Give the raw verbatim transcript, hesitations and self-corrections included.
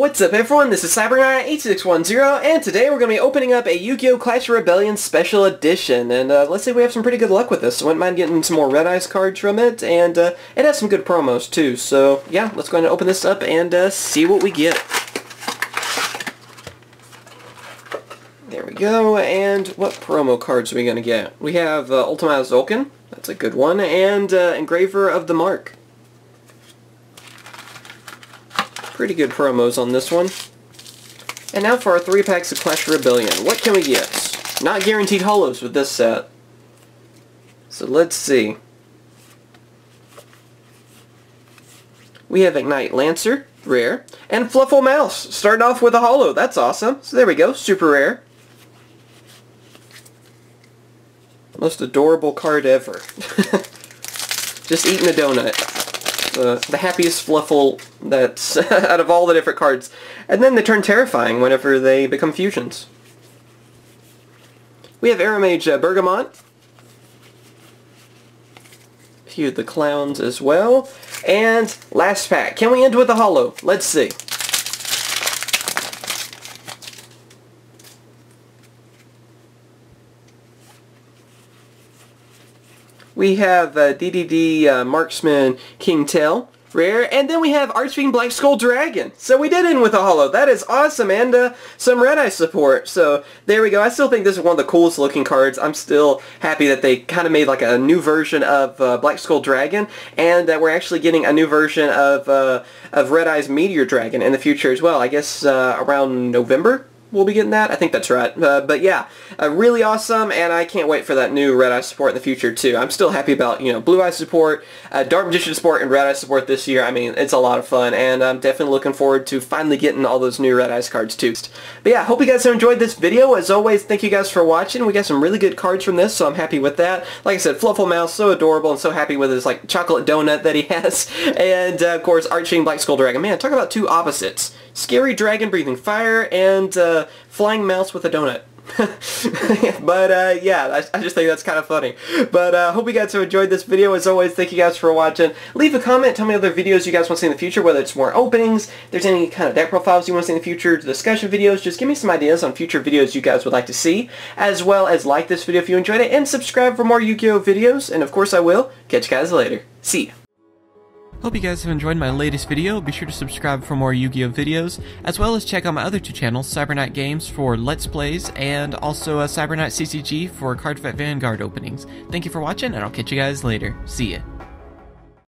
What's up everyone, this is CyberKnight eight six one zero, and today we're going to be opening up a Yu-Gi-Oh! Clash of Rebellions Special Edition, and uh, let's say we have some pretty good luck with this, so I wouldn't mind getting some more Red-Eyes cards from it, and uh, it has some good promos too, so yeah, let's go ahead and open this up and uh, see what we get. There we go, and what promo cards are we going to get? We have uh, Ultima of Zulkin, that's a good one, and uh, Engraver of the Mark. Pretty good promos on this one. And now for our three packs of Clash of Rebellion. What can we get? Not guaranteed holos with this set. So let's see. We have Ignite Lancer, rare. And Fluffal Mouse, starting off with a holo. That's awesome. So there we go, super rare. Most adorable card ever. Just eating a donut. Uh, the happiest Fluffal that's out of all the different cards. And then they turn terrifying whenever they become fusions. We have Aramage uh, Bergamot. A few of the clowns as well. And last pack. Can we end with a holo? Let's see. We have uh, D D D uh, Marksman King Tail, rare, and then we have Archfiend Black Skull Dragon. So we did end with a holo. That is awesome, and uh, some Red-Eye support. So there we go. I still think this is one of the coolest looking cards. I'm still happy that they kind of made like a new version of uh, Black Skull Dragon, and that we're actually getting a new version of uh, of Red-Eyes Meteor Dragon in the future as well. I guess uh, around November. We'll be getting that. I think that's right. Uh, but yeah, uh, really awesome, and I can't wait for that new Red-Eye support in the future too. I'm still happy about, you know, Blue-Eye support, uh, Dark Magician support, and Red-Eye support this year. I mean, it's a lot of fun, and I'm definitely looking forward to finally getting all those new Red-Eyes cards too. But yeah, hope you guys have enjoyed this video. As always, thank you guys for watching. We got some really good cards from this, so I'm happy with that. Like I said, Fluffal Mouse, so adorable, and so happy with his, like, chocolate donut that he has. And, uh, of course, Archfiend Black Skull Dragon. Man, talk about two opposites. Scary dragon breathing fire, and uh, flying mouse with a donut. But uh, yeah, I, I just think that's kind of funny. But I uh, hope you guys have enjoyed this video. As always, thank you guys for watching. Leave a comment, tell me other videos you guys want to see in the future, whether it's more openings, if there's any kind of deck profiles you want to see in the future, discussion videos. Just give me some ideas on future videos you guys would like to see, as well as like this video if you enjoyed it, and subscribe for more Yu-Gi-Oh! videos, and of course I will. Catch you guys later. See ya. Hope you guys have enjoyed my latest video. Be sure to subscribe for more Yu-Gi-Oh! videos, as well as check out my other two channels, Cyberknight Games for Let's Plays, and also uh, Cyberknight C C G for Cardfight Vanguard openings. Thank you for watching, and I'll catch you guys later. See ya.